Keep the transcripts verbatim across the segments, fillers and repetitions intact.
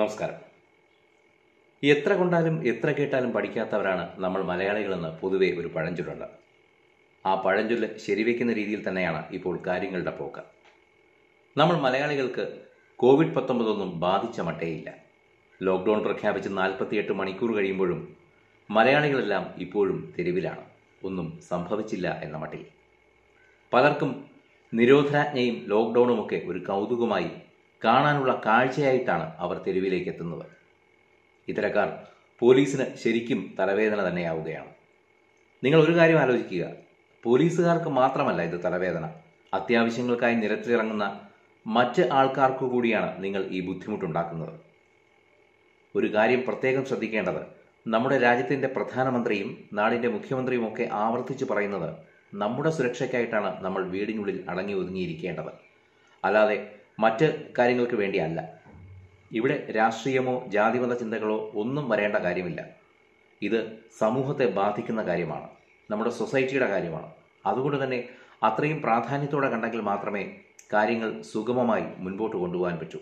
നമസ്കാരം. എത്ര കൊണ്ടാലും എത്ര കേട്ടാലും പഠിക്കാത്തവരാണ് നമ്മൾ മലയാളികളെന്ന് പൊതുവെ ഒരു പഴഞ്ചൊല്ലുണ്ട്. ആ പഴഞ്ചൊല്ല് ശരിവെക്കുന്ന രീതിയിൽ തന്നെയാണ് ഇപ്പോൾ കാര്യങ്ങളുടെ പോക്ക്. നമ്മൾ മലയാളികൾക്ക് കോവിഡ് പത്തൊമ്പതൊന്നും ബാധിച്ച മട്ടേയില്ല. ലോക്ക്ഡൌൺ പ്രഖ്യാപിച്ച് നാൽപ്പത്തിയെട്ട് മണിക്കൂർ കഴിയുമ്പോഴും മലയാളികളെല്ലാം ഇപ്പോഴും തെരുവിലാണ്, ഒന്നും സംഭവിച്ചില്ല എന്ന മട്ടിൽ. പലർക്കും നിരോധനാജ്ഞയും ലോക്ക്ഡൌണുമൊക്കെ ഒരു കൗതുകമായി, കാണാനുള്ള കാഴ്ചയായിട്ടാണ് അവർ തെരുവിലേക്ക് എത്തുന്നത്. ഇത്തരക്കാർ പോലീസിന് ശരിക്കും തലവേദന തന്നെയാവുകയാണ്. നിങ്ങൾ ഒരു കാര്യം ആലോചിക്കുക, പോലീസുകാർക്ക് മാത്രമല്ല ഇത് തലവേദന, അത്യാവശ്യങ്ങൾക്കായി നിരത്തിലിറങ്ങുന്ന മറ്റ് ആൾക്കാർക്ക് കൂടിയാണ് നിങ്ങൾ ഈ ബുദ്ധിമുട്ടുണ്ടാക്കുന്നത്. ഒരു കാര്യം പ്രത്യേകം ശ്രദ്ധിക്കേണ്ടത്, നമ്മുടെ രാജ്യത്തിൻ്റെ പ്രധാനമന്ത്രിയും നാടിൻ്റെ മുഖ്യമന്ത്രിയുമൊക്കെ ആവർത്തിച്ച് പറയുന്നത്, നമ്മുടെ സുരക്ഷയ്ക്കായിട്ടാണ് നമ്മൾ വീടിനുള്ളിൽ അടങ്ങി ഒതുങ്ങിയിരിക്കേണ്ടത്, അല്ലാതെ മറ്റ് കാര്യങ്ങൾക്ക് വേണ്ടിയല്ല. ഇവിടെ രാഷ്ട്രീയമോ ജാതിമത ചിന്തകളോ ഒന്നും വരേണ്ട കാര്യമില്ല. ഇത് സമൂഹത്തെ ബാധിക്കുന്ന കാര്യമാണ്, നമ്മുടെ സൊസൈറ്റിയുടെ കാര്യമാണ്. അതുകൊണ്ട് തന്നെ അത്രയും പ്രാധാന്യത്തോടെ കണ്ടെങ്കിൽ മാത്രമേ കാര്യങ്ങൾ സുഗമമായി മുൻപോട്ട് കൊണ്ടുപോകാൻ പറ്റൂ.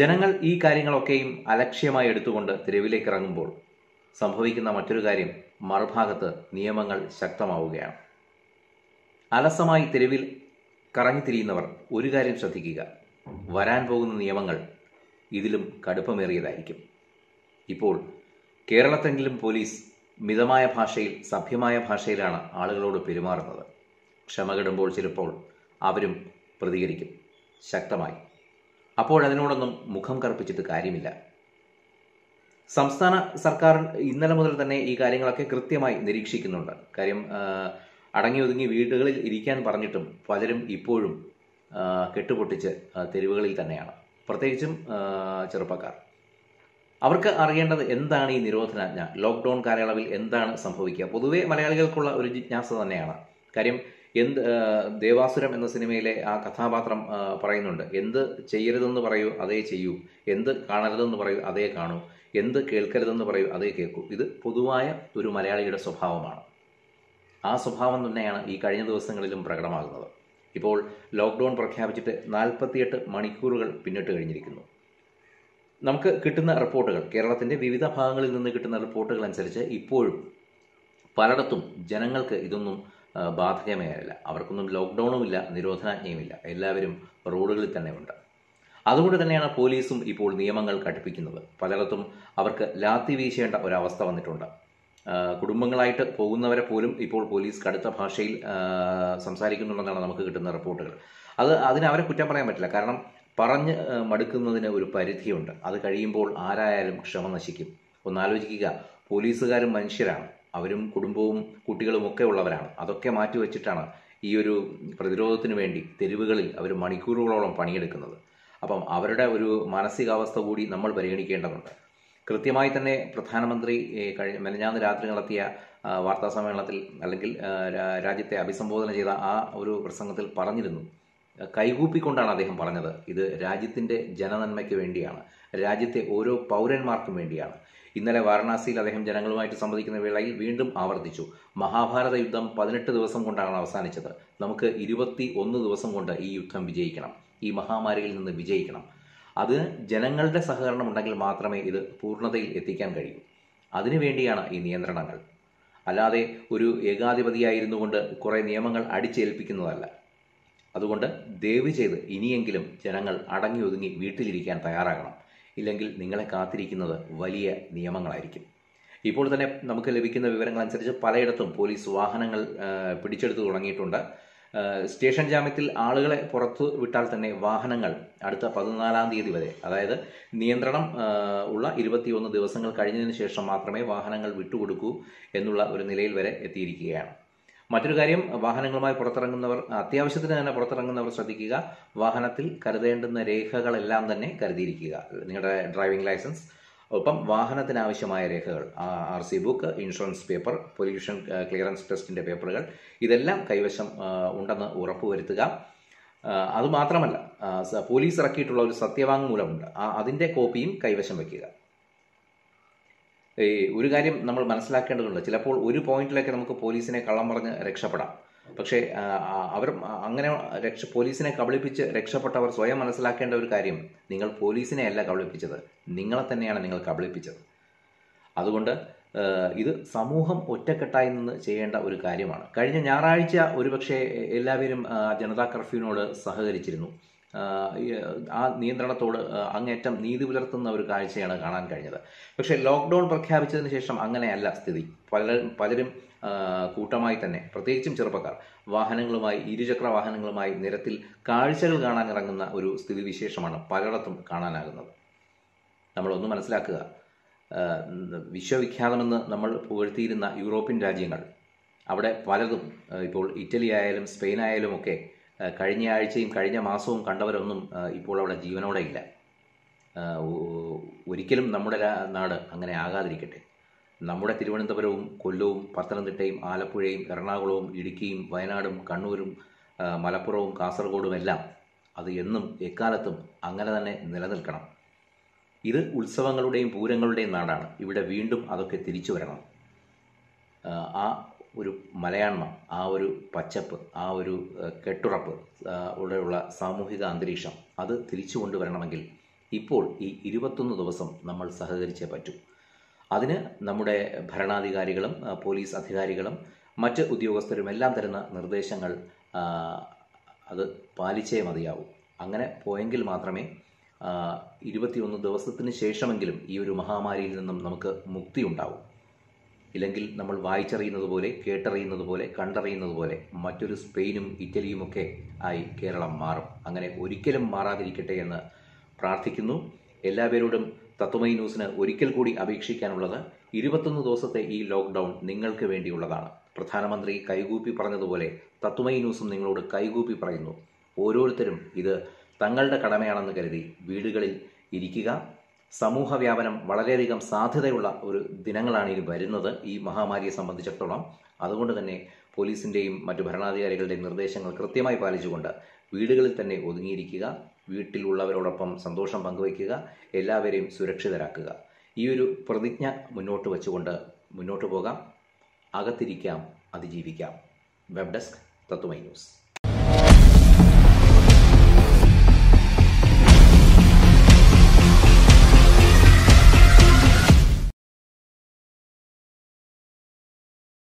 ജനങ്ങൾ ഈ കാര്യങ്ങളൊക്കെയും അലക്ഷ്യമായി എടുത്തുകൊണ്ട് തെരുവിലേക്ക് ഇറങ്ങുമ്പോൾ സംഭവിക്കുന്ന മറ്റൊരു കാര്യം, മറുഭാഗത്ത് നിയമങ്ങൾ ശക്തമാവുകയാണ്. അലസമായി തെരുവിൽ കറങ്ങിത്തിരിയുന്നവർ ഒരു കാര്യം ശ്രദ്ധിക്കുക, വരാൻ പോകുന്ന നിയമങ്ങൾ ഇതിലും കടുപ്പമേറിയതായിരിക്കും. ഇപ്പോൾ കേരളത്തെങ്കിലും പോലീസ് മിതമായ ഭാഷയിൽ, സഭ്യമായ ഭാഷയിലാണ് ആളുകളോട് പെരുമാറുന്നത്. ക്ഷമകെടുമ്പോൾ ചിലപ്പോൾ അവരും പ്രതികരിക്കും ശക്തമായി. അപ്പോഴതിനോടൊന്നും മുഖം കറുപ്പിച്ചിട്ട് കാര്യമില്ല. സംസ്ഥാന സർക്കാർ ഇന്നലെ മുതൽ തന്നെ ഈ കാര്യങ്ങളൊക്കെ കൃത്യമായി നിരീക്ഷിക്കുന്നുണ്ട്. കാര്യം അടങ്ങി ഒതുങ്ങി വീടുകളിൽ ഇരിക്കാൻ പറഞ്ഞിട്ടും പലരും ഇപ്പോഴും കെട്ടുപൊട്ടിച്ച് തെരുവുകളിൽ തന്നെയാണ്, പ്രത്യേകിച്ചും ചെറുപ്പക്കാർ. അവർക്ക് അറിയേണ്ടത് എന്താണ് ഈ നിരോധനാജ്ഞ, ലോക്ക്ഡൌൺ കാലയളവിൽ എന്താണ് സംഭവിക്കുക, പൊതുവെ മലയാളികൾക്കുള്ള ഒരു ജിജ്ഞാസ തന്നെയാണ്. കാര്യം എന്ത്, ദേവാസുരം എന്ന സിനിമയിലെ ആ കഥാപാത്രം പറയുന്നുണ്ട്, എന്ത് ചെയ്യരുതെന്ന് പറയൂ അതേ ചെയ്യൂ, എന്ത് കാണരുതെന്ന് പറയൂ അതേ കാണൂ, എന്ത് കേൾക്കരുതെന്ന് പറയൂ അതേ കേൾക്കൂ. ഇത് പൊതുവായ ഒരു മലയാളിയുടെ സ്വഭാവമാണ്. ആ സ്വഭാവം തന്നെയാണ് ഈ കഴിഞ്ഞ ദിവസങ്ങളിലും പ്രകടമാകുന്നത്. ഇപ്പോൾ ലോക്ക്ഡൌൺ പ്രഖ്യാപിച്ചിട്ട് നാൽപ്പത്തിയെട്ട് മണിക്കൂറുകൾ പിന്നിട്ട് കഴിഞ്ഞിരിക്കുന്നു. നമുക്ക് കിട്ടുന്ന റിപ്പോർട്ടുകൾ, കേരളത്തിൻ്റെ വിവിധ ഭാഗങ്ങളിൽ നിന്ന് കിട്ടുന്ന റിപ്പോർട്ടുകൾ അനുസരിച്ച് ഇപ്പോഴും പലയിടത്തും ജനങ്ങൾക്ക് ഇതൊന്നും ബാധകമേ അല്ല. അവർക്കൊന്നും ലോക്ക്ഡൌണുമില്ല, നിരോധനാജ്ഞയുമില്ല, എല്ലാവരും റോഡുകളിൽ തന്നെ ഉണ്ട്. അതുകൊണ്ട് തന്നെയാണ് പോലീസും ഇപ്പോൾ നിയമങ്ങൾ കടുപ്പിക്കുന്നത്. പലയിടത്തും അവർക്ക് ലാത്തി വീശേണ്ട ഒരവസ്ഥ വന്നിട്ടുണ്ട്. കുടുംബങ്ങളായിട്ട് പോകുന്നവരെ പോലും ഇപ്പോൾ പോലീസ് കടുത്ത ഭാഷയിൽ സംസാരിക്കുന്നുണ്ടെന്നാണ് നമുക്ക് കിട്ടുന്ന റിപ്പോർട്ടുകൾ. അത് അതിന് അവരെ കുറ്റം പറയാൻ പറ്റില്ല, കാരണം പറഞ്ഞ് മടുക്കുന്നതിന് ഒരു പരിധിയുണ്ട്. അത് കഴിയുമ്പോൾ ആരായാലും ക്ഷമ നശിക്കും. ഒന്നാലോചിക്കുക, പോലീസുകാരും മനുഷ്യരാണ്, അവരും കുടുംബവും കുട്ടികളും ഒക്കെ ഉള്ളവരാണ്. അതൊക്കെ മാറ്റിവെച്ചിട്ടാണ് ഈ ഒരു പ്രതിരോധത്തിന് വേണ്ടി തെരുവുകളിൽ അവർ മണിക്കൂറുകളോളം പണിയെടുക്കുന്നത്. അപ്പം അവരുടെ ഒരു മാനസികാവസ്ഥ കൂടി നമ്മൾ പരിഗണിക്കേണ്ടതുണ്ട്. കൃത്യമായി തന്നെ പ്രധാനമന്ത്രി കഴിഞ്ഞ മെനഞ്ഞാന്ന് രാത്രി നടത്തിയ വാർത്താ സമ്മേളനത്തിൽ, അല്ലെങ്കിൽ രാജ്യത്തെ അഭിസംബോധന ചെയ്ത ആ ഒരു പ്രസംഗത്തിൽ പറഞ്ഞിരുന്നു, കൈകൂപ്പിക്കൊണ്ടാണ് അദ്ദേഹം പറഞ്ഞത്, ഇത് രാജ്യത്തിൻ്റെ ജനനന്മയ്ക്ക് വേണ്ടിയാണ്, രാജ്യത്തെ ഓരോ പൗരന്മാർക്കും വേണ്ടിയാണ്. ഇന്നലെ വാരണാസിയിൽ അദ്ദേഹം ജനങ്ങളുമായിട്ട് സംവദിക്കുന്ന വേളയിൽ വീണ്ടും ആവർത്തിച്ചു, മഹാഭാരത യുദ്ധം പതിനെട്ട് ദിവസം കൊണ്ടാണ് അവസാനിച്ചത്, നമുക്ക് ഇരുപത്തി ഒന്ന് ദിവസം കൊണ്ട് ഈ യുദ്ധം വിജയിക്കണം, ഈ മഹാമാരിയിൽ നിന്ന് വിജയിക്കണം. അത് ജനങ്ങളുടെ സഹകരണം ഉണ്ടെങ്കിൽ മാത്രമേ ഇത് പൂർണ്ണതയിൽ എത്തിക്കാൻ കഴിയൂ. അതിനുവേണ്ടിയാണ് ഈ നിയന്ത്രണങ്ങൾ, അല്ലാതെ ഒരു ഏകാധിപതിയായിരുന്നു കൊണ്ട് കുറേ നിയമങ്ങൾ അടിച്ചേൽപ്പിക്കുന്നതല്ല. അതുകൊണ്ട് ദയവ് ചെയ്ത് ഇനിയെങ്കിലും ജനങ്ങൾ അടങ്ങി ഒതുങ്ങി വീട്ടിലിരിക്കാൻ തയ്യാറാകണം. ഇല്ലെങ്കിൽ നിങ്ങളെ കാത്തിരിക്കുന്നത് വലിയ നിയമങ്ങളായിരിക്കും. ഇപ്പോൾ തന്നെ നമുക്ക് ലഭിക്കുന്ന വിവരങ്ങൾ അനുസരിച്ച് പലയിടത്തും പോലീസ് വാഹനങ്ങൾ പിടിച്ചെടുത്ത് തുടങ്ങിയിട്ടുണ്ട്. സ്റ്റേഷൻ ജാമ്യത്തിൽ ആളുകളെ പുറത്തു വിട്ടാൽ തന്നെ വാഹനങ്ങൾ അടുത്ത പതിനാലാം തീയതി വരെ, അതായത് നിയന്ത്രണം ഉള്ള ഇരുപത്തിയൊന്ന് ദിവസങ്ങൾ കഴിഞ്ഞതിന് ശേഷം മാത്രമേ വാഹനങ്ങൾ വിട്ടുകൊടുക്കൂ എന്നുള്ള ഒരു നിലയിൽ വരെ എത്തിയിരിക്കുകയാണ്. മറ്റൊരു കാര്യം, വാഹനങ്ങളുമായി പുറത്തിറങ്ങുന്നവർ, അത്യാവശ്യത്തിന് തന്നെ പുറത്തിറങ്ങുന്നവർ ശ്രദ്ധിക്കുക, വാഹനത്തിൽ കരുതേണ്ടുന്ന രേഖകളെല്ലാം തന്നെ കരുതിയിരിക്കുക. നിങ്ങളുടെ ഡ്രൈവിംഗ് ലൈസൻസ്, ഒപ്പം വാഹനത്തിനാവശ്യമായ രേഖകൾ, R C book, insurance paper, pollution clearance ടെസ്റ്റിൻ്റെ പേപ്പറുകൾ, ഇതെല്ലാം കൈവശം ഉണ്ടെന്ന് ഉറപ്പുവരുത്തുക. അതുമാത്രമല്ല, പോലീസ് ഇറക്കിയിട്ടുള്ള ഒരു സത്യവാങ്മൂലമുണ്ട്, അതിൻ്റെ കോപ്പിയും കൈവശം വയ്ക്കുക. ഒരു കാര്യം നമ്മൾ മനസ്സിലാക്കേണ്ടതുണ്ട്, ചിലപ്പോൾ ഒരു പോയിന്റിലൊക്കെ നമുക്ക് പോലീസിനെ കള്ളം പറഞ്ഞ് രക്ഷപ്പെടാം. Pakshe Angana Rex police in a couple pitch Rexa Potavar Soya Manaslak and Karium, Ningle police in a la couple pitch other, Ningle Tanya and Ningle couple pitch. Adunda either Samuham Utekatayan Cheyenda Urikarium. Karin Yaraicha Uribakshe Elavirum Janata Carfino Saharichirinu. Uh Niendra told uh Angetam Nidi Vulatan over Kai and Ganan Kanya. But she lockdown per cabbage and sham Angana Lastidi, Palarim uh Kutamaitane, Protechim Cherpakar, Wahananglomai, Idijakra Wahananglomai, Neratil, Karchel Ganangana Uru Stilishamana, Palaratum Kananagana. Namalonumanslaka uh Vishavikana Namal Poverty in the European Rajangal. Abad Paladum Italy Ilam, Spain Ilam okay. Karina Archim, Karina Masum, Kandavanum, Ipola Givano Ila Uricilum Namura Nada, Anganaga Ricate Namura Tiruan the Verum, Kulum, Pathan the Time, Alapurim, Karnagulum, Idikim, Vainadum, Kanurum, Malapurum, Kasargodum, and Lam, Adianum, Ekalatum, Anganane, Neladalkana. Either Ulsavangal day, Purangal day Nada, you would have windum Adoketirichuran. Malayanma, our Pachap, our Keturap, Udavla, Samuhiga Andrisha, other Tirichu under Veranamagil. Ipol, Iribatun Dovasam, Namal Sahari Chapatu. Adina, Namude, Parana the Garigulum, Police Athigarigalum, Macha Udiogaster Melam, Nardeshangal, other Palice Madiau, Angana, Poengil Matrame, Iribatun Dovasathan Sheshamangilum, Iru Mahamari Namaka Muktiundau. Ilangil Namal Vaichari no the Bole, Catering of the Bole, Kandari no the Bole, Matur Spainum, Italy Moke, I Kerala Mar, Angana Uricilum Mara the Ricate and Prathikinu, Elaberudum, Tatwamayi News, Urical Kudi Abikshi Canulada, Iribatun Dosa the E lockdown, Ningal Kavendi Uladana, Prathanamandri, Kaigupi Parana the Bole, Tatwamayi News, Ninglod, Kaigupi Parano, Oro Terum, either Tangal the Kadamayan the Gardi, Vidigal Irikiga. Samuha Vyavanam, Valarigam Sathaula, Dinangalani by another, E. Mahamari Samad Chaptolam, other one than a police in name, Matabarana, the Arigal Denudation, Kratima Parijunda, Vidigal Tane, Udinirikiga, Vitilula Rodapam, Sandosham Bangoikiga, Ella Verim, Surexhirakaga, Iru Praditna, Munoto Vachunda, Munoto Boga, Agatirikam, Adijivikam. Web Desk, Tatwamayi News.